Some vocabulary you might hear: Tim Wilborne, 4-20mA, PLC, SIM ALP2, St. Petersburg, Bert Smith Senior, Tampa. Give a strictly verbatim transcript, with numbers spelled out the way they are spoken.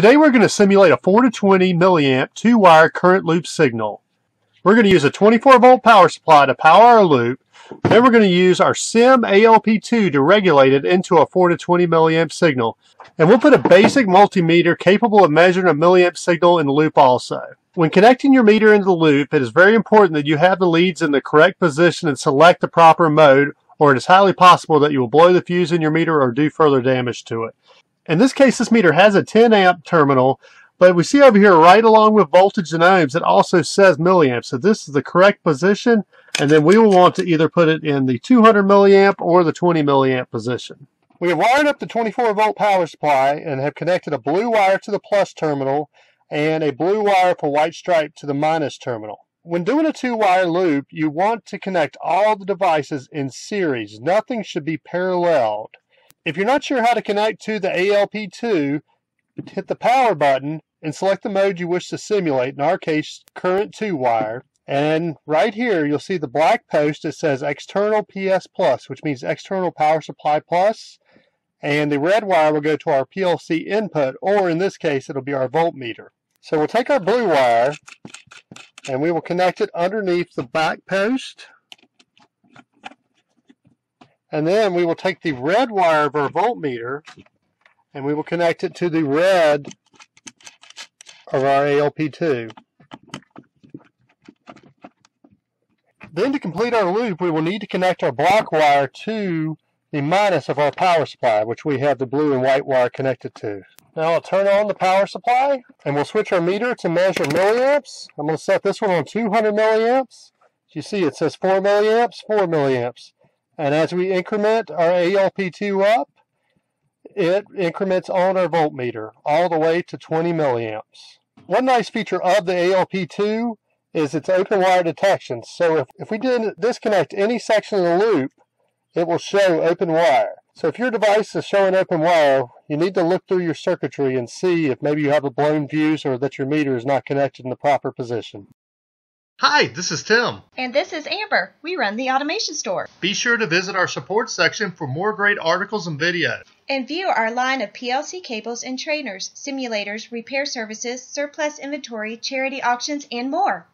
Today we're going to simulate a four to twenty milliamp two-wire current loop signal. We're going to use a twenty-four volt power supply to power our loop. Then we're going to use our SIM A L P two to regulate it into a four to twenty milliamp signal. And we'll put a basic multimeter capable of measuring a milliamp signal in the loop also. When connecting your meter into the loop, it is very important that you have the leads in the correct position and select the proper mode, or it is highly possible that you will blow the fuse in your meter or do further damage to it. In this case, this meter has a ten amp terminal, but we see over here right along with voltage and ohms, it also says milliamps. So this is the correct position, and then we will want to either put it in the two hundred milliamp or the twenty milliamp position. We have wired up the twenty-four volt power supply and have connected a blue wire to the plus terminal and a blue wire for white stripe to the minus terminal. When doing a two-wire loop, you want to connect all the devices in series. Nothing should be paralleled. If you're not sure how to connect to the A L P two, hit the power button and select the mode you wish to simulate, in our case, current two-wire. And right here, you'll see the black post that says external P S plus, which means external power supply plus. And the red wire will go to our P L C input, or in this case, it'll be our voltmeter. So we'll take our blue wire and we will connect it underneath the back post. And then we will take the red wire of our voltmeter and we will connect it to the red of our A L P two. Then to complete our loop, we will need to connect our black wire to the minus of our power supply, which we have the blue and white wire connected to. Now I'll turn on the power supply and we'll switch our meter to measure milliamps. I'm going to set this one on two hundred milliamps. As you see, it says four milliamps, four milliamps. And as we increment our A L P two up, it increments on our voltmeter all the way to twenty milliamps. One nice feature of the A L P two is its open wire detection. So if, if we didn't disconnect any section of the loop, it will show open wire. So if your device is showing open wire, you need to look through your circuitry and see if maybe you have a blown fuse or that your meter is not connected in the proper position. Hi, this is Tim. And this is Amber. We run the Automation Store. Be sure to visit our support section for more great articles and videos. And view our line of P L C cables and trainers, simulators, repair services, surplus inventory, charity auctions, and more.